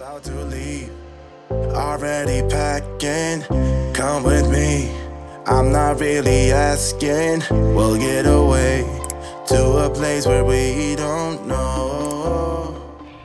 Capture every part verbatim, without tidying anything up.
About to leave, already packing, come with me. I'm not really asking, we'll get away to a place where we don't know.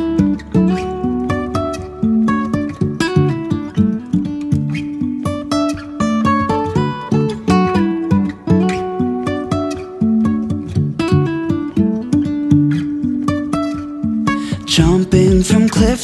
Jumping from cliffs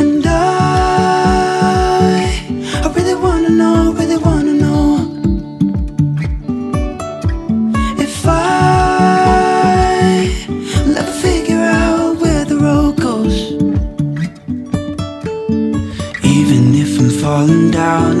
And I, I really wanna know, really wanna know if I will ever figure out where the road goes. Even if I'm falling down,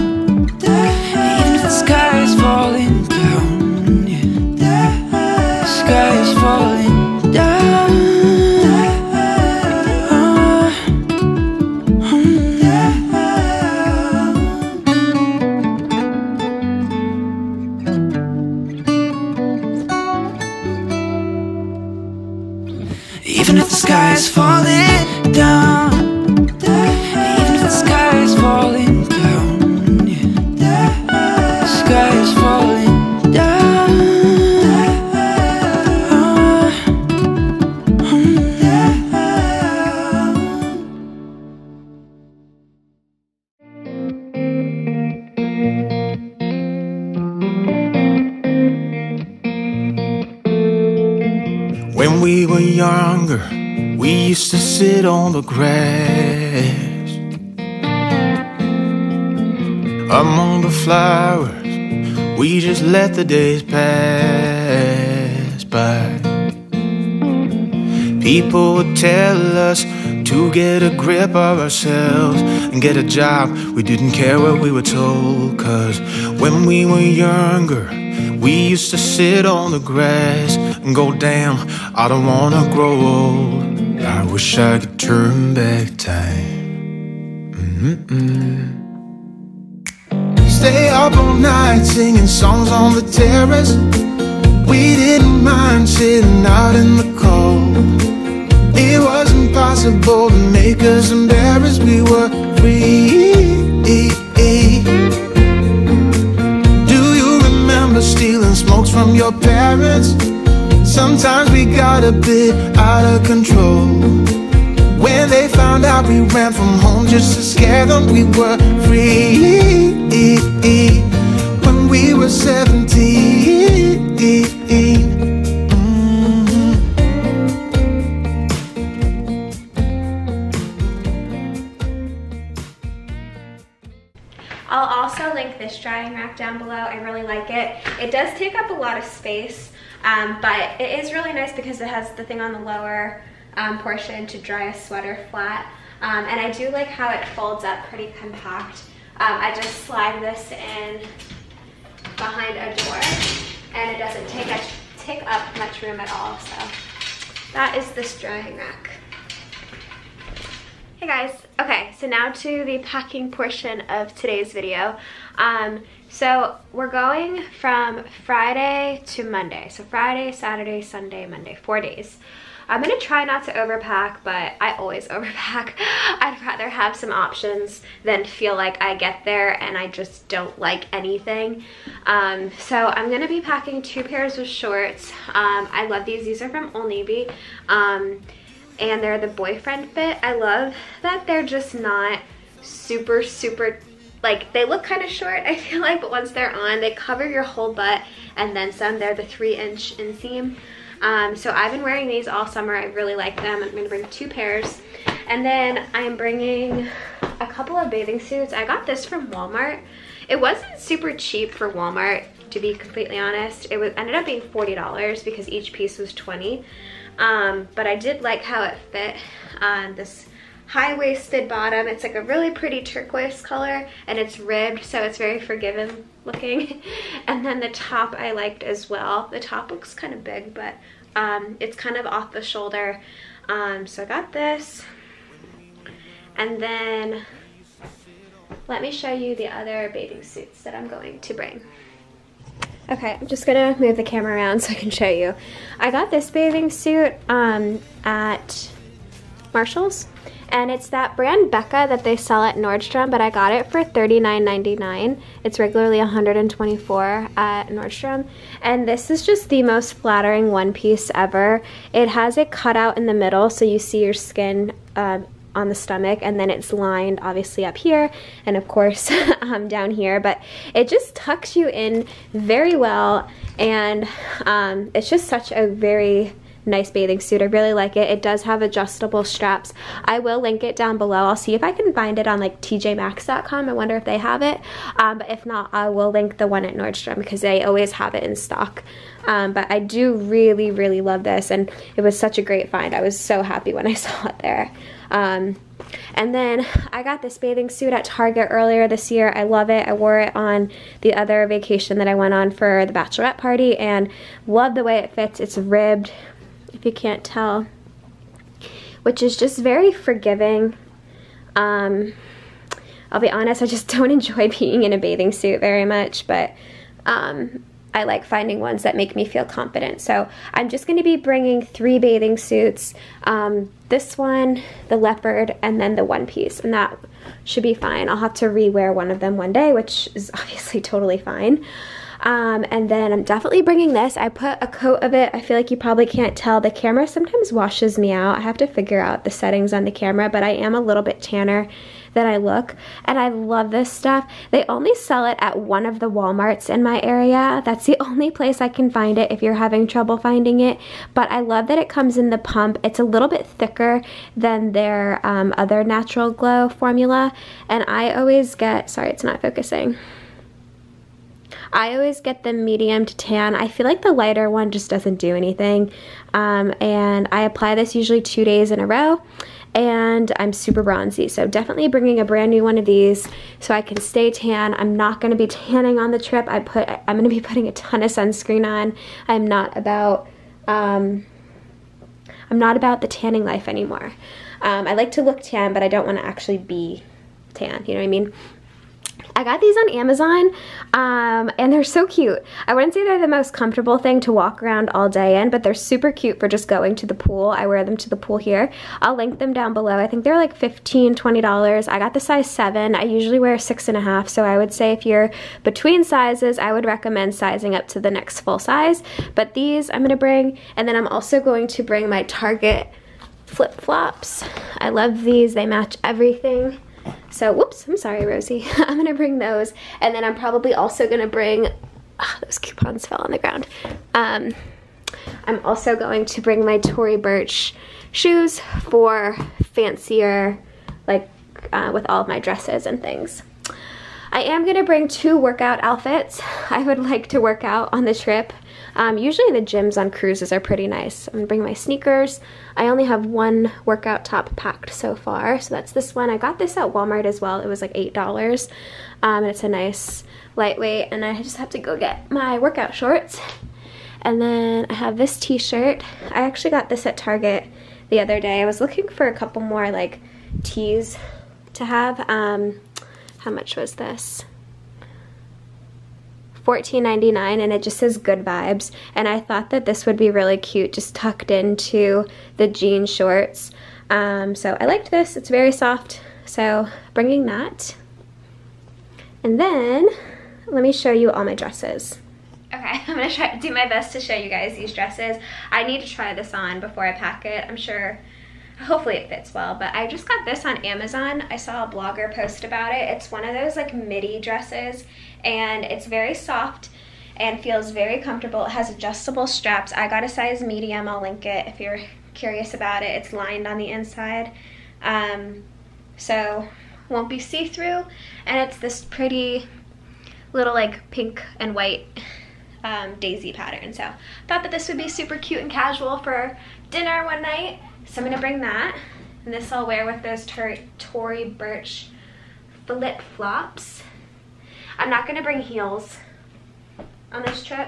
if the sky is falling down, yeah. The sky is falling down. Even if the sky is falling down, even if the sky is falling down, the sky is falling down. When we were young, we used to sit on the grass among the flowers. We just let the days pass by. People would tell us to get a grip of ourselves and get a job. We didn't care what we were told, 'cause when we were younger, we used to sit on the grass and go, damn, I don't wanna grow old. I wish I could turn back time. Mm-mm. Stay up all night singing songs on the terrace. We didn't mind sitting out in the cold. It was impossible to make us embarrassed. We were free. Sometimes we got a bit out of control. When they found out we ran from home just to scare them, we were free. When we were seventeen. I'll also link this drying rack down below. I really like it. It does take up a lot of space, um, but it is really nice because it has the thing on the lower um, portion to dry a sweater flat. Um, and I do like how it folds up pretty compact. Um, I just slide this in behind a door and it doesn't take, a, take up much room at all. So that is this drying rack. Hey guys, okay, so now to the packing portion of today's video. Um, so we're going from Friday to Monday. So Friday, Saturday, Sunday, Monday, four days. I'm gonna try not to overpack, but I always overpack. I'd rather have some options than feel like I get there and I just don't like anything. Um, so I'm gonna be packing two pairs of shorts. Um, I love these, these are from Old Navy. Um, and they're the boyfriend fit. I love that they're just not super, super, like they look kind of short, I feel like, but once they're on, they cover your whole butt and then some. They're the three inch inseam. Um, so I've been wearing these all summer. I really like them. I'm gonna bring two pairs. And then I'm bringing a couple of bathing suits. I got this from Walmart. It wasn't super cheap for Walmart, to be completely honest. It was ended up being forty dollars because each piece was twenty dollars. Um, but I did like how it fit on um, this high-waisted bottom. It's like a really pretty turquoise color and it's ribbed, so it's very forgiving looking. And then the top I liked as well. The top looks kind of big, but um, it's kind of off the shoulder. Um, so I got this. And then let me show you the other bathing suits that I'm going to bring. Okay, I'm just gonna move the camera around so I can show you. I got this bathing suit um, at Marshall's, and it's that brand Becca that they sell at Nordstrom, but I got it for thirty-nine ninety-nine. It's regularly one hundred twenty-four dollars at Nordstrom, and this is just the most flattering one piece ever. It has a cutout in the middle, so you see your skin um, on the stomach, and then it's lined obviously up here and of course um, down here, but it just tucks you in very well, and um, it's just such a very nice bathing suit. I really like it. It does have adjustable straps. I will link it down below. I'll see if I can find it on like T J Maxx dot com. I wonder if they have it, um, but if not, I will link the one at Nordstrom because they always have it in stock. Um, but I do really, really love this, and it was such a great find. I was so happy when I saw it there. Um, and then I got this bathing suit at Target earlier this year. I love it. I wore it on the other vacation that I went on for the bachelorette party and love the way it fits. It's ribbed, if you can't tell, which is just very forgiving. Um, I'll be honest, I just don't enjoy being in a bathing suit very much, but um, I like finding ones that make me feel confident. So I'm just gonna be bringing three bathing suits, um, this one, the leopard, and then the one piece, and that should be fine. I'll have to rewear one of them one day, which is obviously totally fine. Um, and then I'm definitely bringing this. I put a coat of it. I feel like you probably can't tell. The camera sometimes washes me out. I have to figure out the settings on the camera, but I am a little bit tanner than I look, and I love this stuff. They only sell it at one of the Walmarts in my area. That's the only place I can find it if you're having trouble finding it, but I love that it comes in the pump. It's a little bit thicker than their um, other Natural Glow formula, and I always get, sorry, it's not focusing. I always get the medium to tan. I feel like the lighter one just doesn't do anything. Um, and I apply this usually two days in a row, and I'm super bronzy. So definitely bringing a brand new one of these so I can stay tan. I'm not gonna be tanning on the trip. I put, I'm gonna be putting a ton of sunscreen on. I'm not about, um, I'm not about the tanning life anymore. Um, I like to look tan, but I don't wanna actually be tan, you know what I mean? I got these on Amazon, um, and they're so cute. I wouldn't say they're the most comfortable thing to walk around all day in, but they're super cute for just going to the pool. I wear them to the pool here. I'll link them down below. I think they're like fifteen, twenty dollars. I got the size seven. I usually wear six and a half, so I would say if you're between sizes, I would recommend sizing up to the next full size. But these I'm gonna bring, and then I'm also going to bring my Target flip-flops. I love these. They match everything. So, whoops, I'm sorry, Rosie. I'm gonna bring those, and then I'm probably also gonna bring, oh, those coupons fell on the ground. Um, I'm also going to bring my Tory Burch shoes for fancier, like uh, with all of my dresses and things. I am gonna bring two workout outfits. I would like to work out on the trip. Um, usually the gyms on cruises are pretty nice. I'm gonna bring my sneakers. I only have one workout top packed so far, so that's this one. I got this at Walmart as well. It was like eight dollars, um, and it's a nice lightweight, and I just have to go get my workout shorts. And then I have this t-shirt. I actually got this at Target the other day. I was looking for a couple more like tees to have. Um, how much was this? fourteen ninety-nine, and it just says good vibes, and I thought that this would be really cute just tucked into the jean shorts. Um, so I liked this. It's very soft, so bringing that. And then let me show you all my dresses. Okay, I'm gonna try to do my best to show you guys these dresses. I need to try this on before I pack it. I'm sure hopefully it fits well, but I just got this on Amazon. I saw a blogger post about it. It's one of those like midi dresses, and it's very soft and feels very comfortable. It has adjustable straps. I got a size medium. I'll link it if you're curious about it. It's lined on the inside, um, so won't be see-through, and it's this pretty little like pink and white um, daisy pattern. So thought that this would be super cute and casual for dinner one night. So I'm gonna bring that, and this I'll wear with those Tory Burch flip-flops. I'm not gonna bring heels on this trip.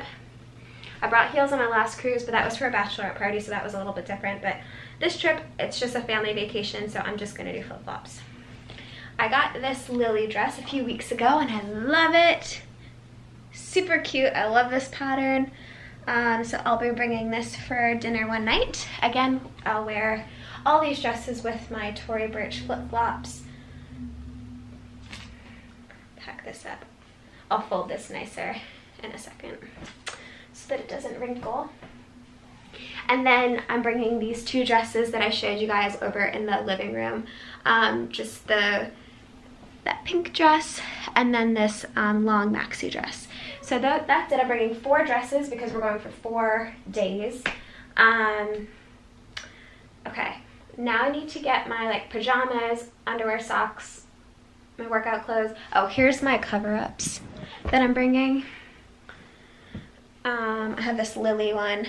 I brought heels on my last cruise, but that was for a bachelorette party, so that was a little bit different. But this trip, it's just a family vacation, so I'm just gonna do flip-flops. I got this Lily dress a few weeks ago, and I love it. Super cute, I love this pattern. Um, so I'll be bringing this for dinner one night. Again, I'll wear all these dresses with my Tory Burch flip-flops. Pack this up. I'll fold this nicer in a second so that it doesn't wrinkle. And then I'm bringing these two dresses that I showed you guys over in the living room. Um, just the that pink dress, and then this um, long maxi dress. So that, that's it. I'm bringing four dresses because we're going for four days. Um, okay, now I need to get my like pajamas, underwear, socks, my workout clothes. Oh, here's my cover-ups that I'm bringing. Um, I have this Lily one.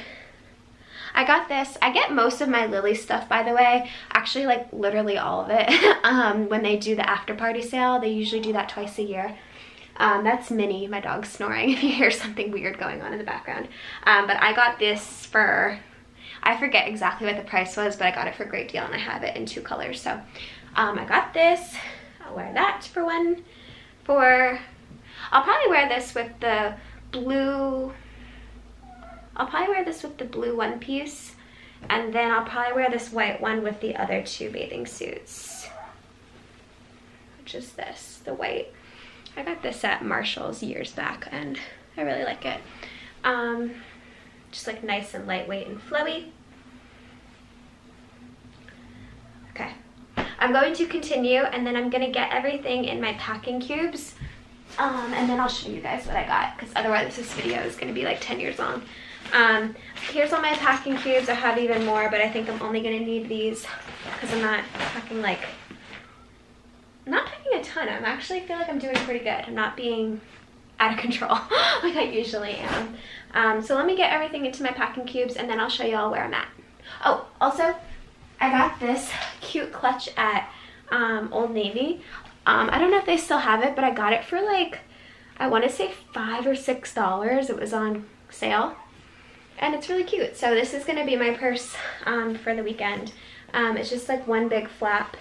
I got this. I get most of my Lily stuff, by the way. Actually, like literally all of it. um, when they do the after party sale, they usually do that twice a year. Um, that's Minnie, my dog, snoring if you hear something weird going on in the background. Um, but I got this for, I forget exactly what the price was, but I got it for a great deal, and I have it in two colors. So um, I got this. I'll wear that for one. For, I'll probably wear this with the blue, I'll probably wear this with the blue one piece, and then I'll probably wear this white one with the other two bathing suits, which is this, the white. I got this at Marshall's years back, and I really like it. Um, just like nice and lightweight and flowy. Okay, I'm going to continue, and then I'm gonna get everything in my packing cubes, um, and then I'll show you guys what I got, because otherwise this video is gonna be like ten years long. Um, here's all my packing cubes. I have even more, but I think I'm only gonna need these because I'm not packing like not packing a ton. I actually feel like I'm doing pretty good. I'm not being out of control like I usually am. Um, so let me get everything into my packing cubes, and then I'll show you all where I'm at. Oh, also, I got this cute clutch at um, Old Navy. Um, I don't know if they still have it, but I got it for like, I want to say five or six dollars. It was on sale, and it's really cute. So this is going to be my purse um, for the weekend. Um, it's just like one big flap,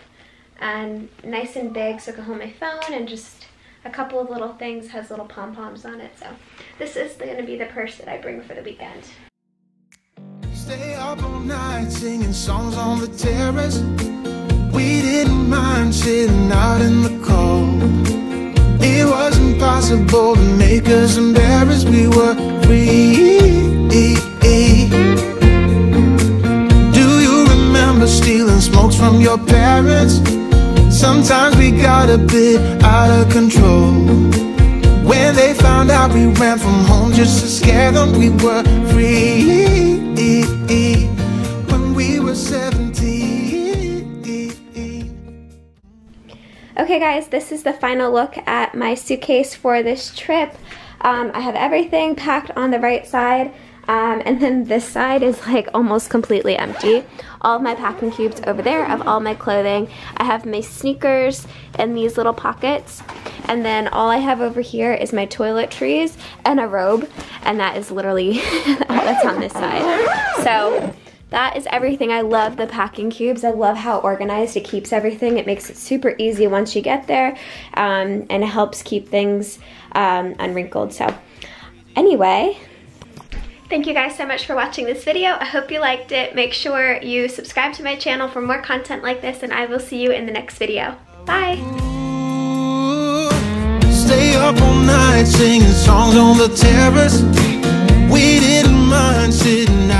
and nice and big so I can hold my phone and just a couple of little things, has little pom-poms on it. So this is going to be the purse that I bring for the weekend. Stay up all night singing songs on the terrace. We didn't mind sitting out in the cold. It was impossible to make us embarrassed. We were free. Do you remember stealing smokes from your parents? Sometimes we got a bit out of control. When they found out we ran from home just to scare them, we were free. When we were seventeen. Okay guys, this is the final look at my suitcase for this trip. Um, I have everything packed on the right side. Um, and then this side is like almost completely empty. All of my packing cubes over there of all my clothing. I have my sneakers in these little pockets. And then all I have over here is my toiletries and a robe. And that is literally all that's on this side. So that is everything. I love the packing cubes. I love how organized it keeps everything. It makes it super easy once you get there. Um, and it helps keep things um, unwrinkled. So anyway, thank you guys so much for watching this video. I hope you liked it. Make sure you subscribe to my channel for more content like this, and I will see you in the next video. Bye! Stay up all night singing songs on the terrace. We didn't mind sitting